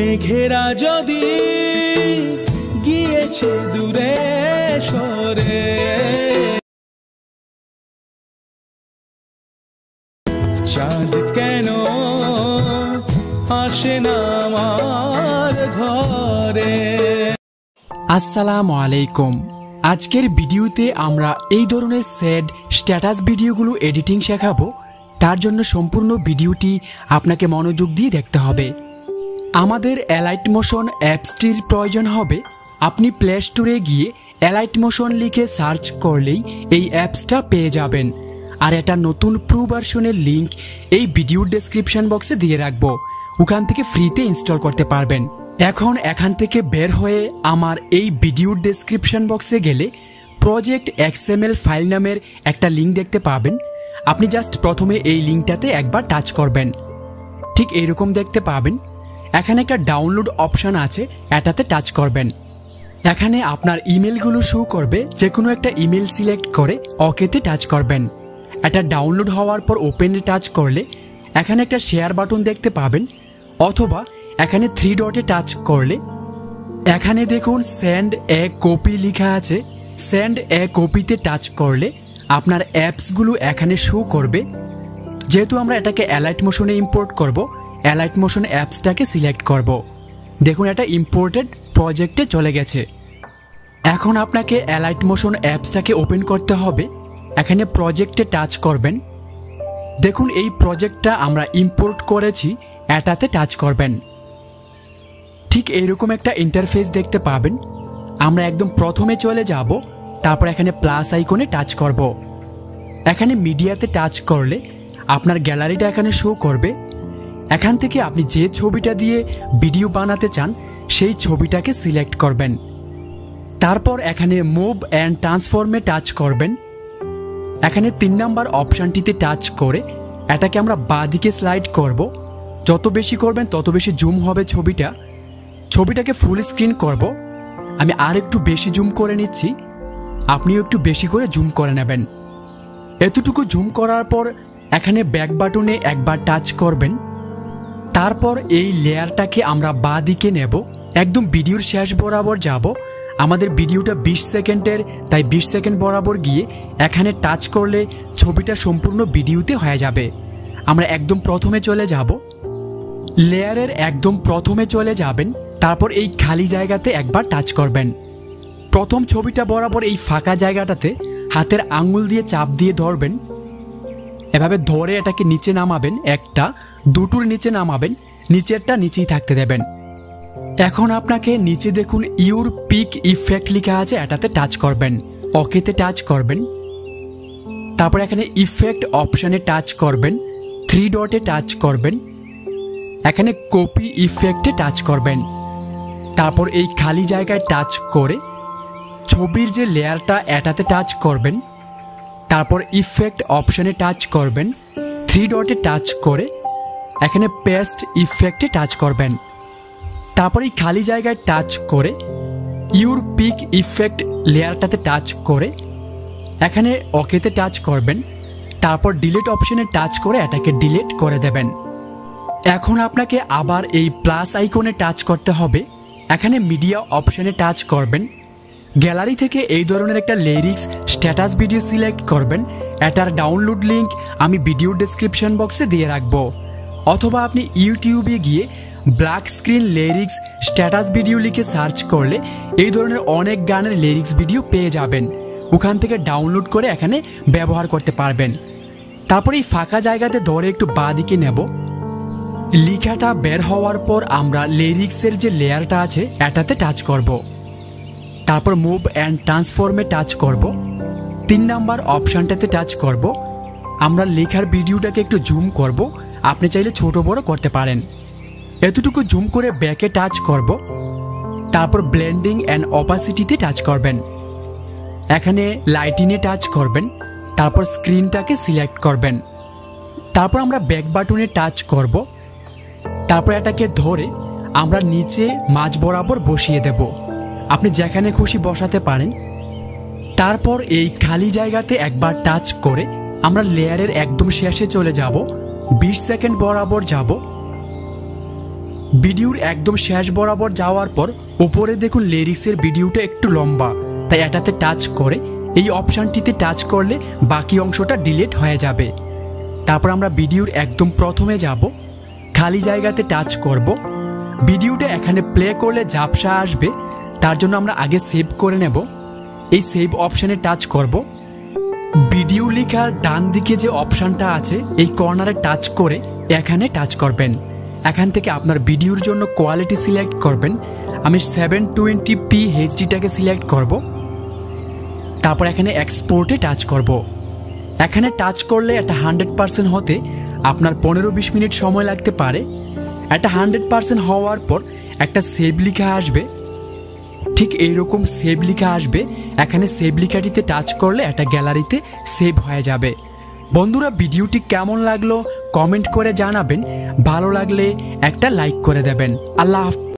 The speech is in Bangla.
মেঘেরা যদি গিয়েছে দূরে সরে, চাঁদ কেন আসে না আমার ঘরে। আসসালামু আলাইকুম। আজকের ভিডিওতে আমরা এই ধরনের স্যাড স্ট্যাটাস ভিডিওগুলো এডিটিং শেখাবো। তার জন্য সম্পূর্ণ ভিডিওটি আপনাকে মনোযোগ দিয়ে দেখতে হবে। আমাদের অ্যালাইট মোশন অ্যাপসটির প্রয়োজন হবে। আপনি প্লে স্টোরে গিয়ে অ্যালাইট মোশন লিখে সার্চ করলেই এই অ্যাপসটা পেয়ে যাবেন। আর এটা নতুন প্রো ভার্সনের লিঙ্ক এই ভিডিওর ডেসক্রিপশন বক্সে দিয়ে রাখবো, ওখান থেকে ফ্রিতে ইনস্টল করতে পারবেন। এখন এখান থেকে বের হয়ে আমার এই ভিডিওর ডেসক্রিপশন বক্সে গেলে প্রজেক্ট XML ফাইল নামের একটা লিঙ্ক দেখতে পাবেন। আপনি জাস্ট প্রথমে এই লিঙ্কটাতে একবার টাচ করবেন, ঠিক এরকম দেখতে পাবেন। এখানে একটা ডাউনলোড অপশান আছে, এটাতে টাচ করবেন। এখানে আপনার ইমেলগুলো শো করবে, যে কোনো একটা ইমেল সিলেক্ট করে ওকেতে টাচ করবেন। এটা ডাউনলোড হওয়ার পর ওপেনে টাচ করলে এখানে একটা শেয়ার বাটন দেখতে পাবেন, অথবা এখানে 3 ডটে টাচ করলে এখানে দেখুন সেন্ড এ কপি লেখা আছে। সেন্ড এ কপিতে টাচ করলে আপনার অ্যাপসগুলো এখানে শো করবে। যেহেতু আমরা এটাকে অ্যালাইট মোশনে ইম্পোর্ট করব, অ্যালাইট মোশন অ্যাপসটাকে সিলেক্ট করব। দেখুন এটা ইম্পোর্টেড প্রজেক্টে চলে গেছে। এখন আপনাকে অ্যালাইট মোশন অ্যাপসটাকে ওপেন করতে হবে। এখানে প্রজেক্টে টাচ করবেন। দেখুন এই প্রজেক্টটা আমরা ইম্পোর্ট করেছি, এটাতে টাচ করবেন। ঠিক এইরকম একটা ইন্টারফেস দেখতে পাবেন। আমরা একদম প্রথমে চলে যাব, তারপর এখানে প্লাস আইকনে টাচ করব। এখানে মিডিয়াতে টাচ করলে আপনার গ্যালারিটা এখানে শো করবে। এখান থেকে আপনি যে ছবিটা দিয়ে ভিডিও বানাতে চান সেই ছবিটাকে সিলেক্ট করবেন। তারপর এখানে মুভ অ্যান্ড ট্রান্সফর্মে টাচ করবেন। এখানে 3 নাম্বার অপশানটিতে টাচ করে এটাকে আমরা বাঁদিকে স্লাইড করব। যত বেশি করবেন তত বেশি জুম হবে ছবিটা। ছবিটাকে ফুল স্ক্রিন করব। আমি আর একটু বেশি জুম করে নিচ্ছি, আপনিও একটু বেশি করে জুম করে নেবেন। এতটুকু জুম করার পর এখানে ব্যাক বাটনে একবার টাচ করবেন। তারপর এই লেয়ারটাকে আমরা বাঁ দিকে নেব, একদম ভিডিওর শেষ বরাবর যাব। আমাদের ভিডিওটা 20 সেকেন্ডের, তাই 20 সেকেন্ড বরাবর গিয়ে এখানে টাচ করলে ছবিটা সম্পূর্ণ ভিডিওতে হয়ে যাবে। আমরা একদম প্রথমে চলে যাব, লেয়ারের একদম প্রথমে চলে যাবেন। তারপর এই খালি জায়গাতে একবার টাচ করবেন। প্রথম ছবিটা বরাবর এই ফাঁকা জায়গাটাতে হাতের আঙুল দিয়ে চাপ দিয়ে ধরবেন। এভাবে ধরে এটাকে নিচে নামাবেন, একটা দুটোর নিচে নামাবেন, নিচেরটা নিচেই থাকতে দেবেন। এখন আপনাকে নিচে দেখুন ইউর পিক ইফেক্ট লেখা আছে, এটাতে টাচ করবেন। ওকেতে টাচ করবেন। তারপর এখানে ইফেক্ট অপশানে টাচ করবেন, 3 ডটে টাচ করবেন। এখানে কপি ইফেক্টে টাচ করবেন। তারপর এই খালি জায়গায় টাচ করে ছবির যে লেয়ারটা এটাতে টাচ করবেন। তারপর ইফেক্ট অপশানে টাচ করবেন, 3 ডটে টাচ করে এখানে পেস্ট ইফেক্টে টাচ করবেন। তারপর এই খালি জায়গায় টাচ করে ইউর পিক ইফেক্ট লেয়ারটাতে টাচ করে এখানে ওকেতে টাচ করবেন। তারপর ডিলিট অপশানে টাচ করে এটাকে ডিলিট করে দেবেন। এখন আপনাকে আবার এই প্লাস আইকনে টাচ করতে হবে। এখানে মিডিয়া অপশানে টাচ করবেন। গ্যালারি থেকে এই ধরনের একটা লিরিক্স স্ট্যাটাস ভিডিও সিলেক্ট করবেন। এটার ডাউনলোড লিঙ্ক আমি ভিডিও ডেসক্রিপশন বক্সে দিয়ে রাখবো, অথবা আপনি ইউটিউবে গিয়ে black screen lyrics status video লিখে সার্চ করলে এই ধরনের অনেক গানের লিরিক্স ভিডিও পেয়ে যাবেন। ওখান থেকে ডাউনলোড করে এখানে ব্যবহার করতে পারবেন। তারপর এই ফাঁকা জায়গাতে ধরে একটু বাঁ দিকে নেব। লেখাটা বের হওয়ার পর আমরা লিরিক্সের যে লেয়ারটা আছে এটাতে টাচ করব। তারপর মুভ অ্যান্ড ট্রান্সফর্মে টাচ করব। 3 নাম্বার অপশানটাতে টাচ করব। আমরা লেখার ভিডিওটাকে একটু জুম করব। আপনি চাইলে ছোট বড় করতে পারেন। এতটুকু জুম করে ব্যাকে টাচ করব। তারপর ব্লেন্ডিং অ্যান্ড অপাসিটিতে টাচ করবেন। এখানে লাইটিংয়ে টাচ করবেন। তারপর স্ক্রিনটাকে সিলেক্ট করবেন। তারপর আমরা ব্যাক বাটনে টাচ করব। তারপর এটাকে ধরে আমরা নিচে মাঝ বরাবর বসিয়ে দেব। আপনি যেখানে খুশি বসাতে পারেন। তারপর এই খালি জায়গাতে একবার টাচ করে আমরা লেয়ারের একদম শেষে চলে যাব, 20 সেকেন্ড বরাবর যাব। भिडियोर एकदम शेष बराबर जावार पर ओपरे देखुन लिरिक्सेर भिडियोटा एकटु लम्बा ताई एटाते टाच करे एई अपशनटिते टाच करले बाकी अंशटा डिलीट हये जाबे। तारपर आमरा भिडियोर एकदम प्रथमे जाबो, खाली जायगाते टाच करब, भिडियोटा एखाने प्ले करले झापसा आसबे, तार जोन्नो आमरा आगे सेव करे नेब। एई सेव अपशने टाच करब, भिडियो लेखार डान दिके जे अपशनटा आछे एई कर्नारे टाच करे एखाने टाच करबेन। एखान थेके आपनार भिडियोर जोन्नो क्वालिटी सिलेक्ट करबेन, आमि 720p HDटाके सिलेक्ट करब, तारपर एखाने एक्सपोर्टे टाच करब। एखाने टाच करले एटा 100% होते आपनार 15-20 मिनट समय लागते पारे। एटा 100% होवार पर एकटा सेभ लेखा आसबे, ठीक एइरकम सेभ लेखा आसबे। एखाने सेभ लेखाटिते टाच करले एटा ग्যালারিতে सेभ हये जाबे। बंधुरा भिडियोटी केमन लागलो कमेंट करे जानाबेन, भालो लागले एकटा लाइक करे देबेन। आल्लाह।